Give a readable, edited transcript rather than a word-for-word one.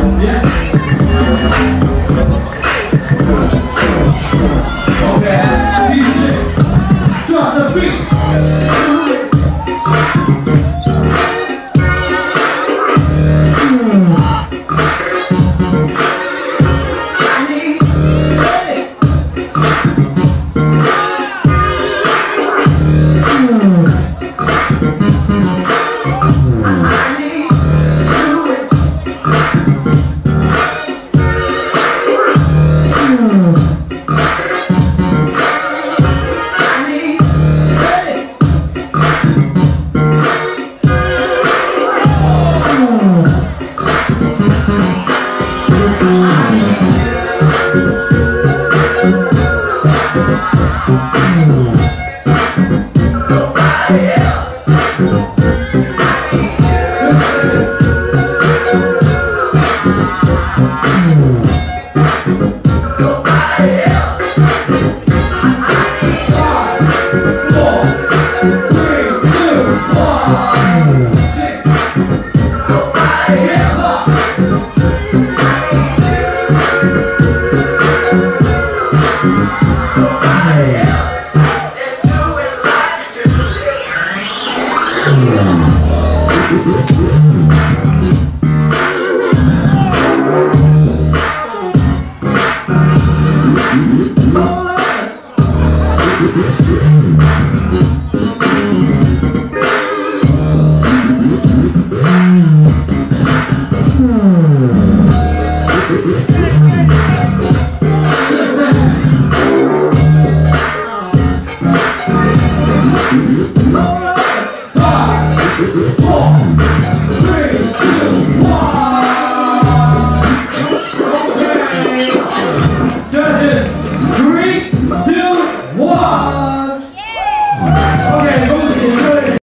Yes.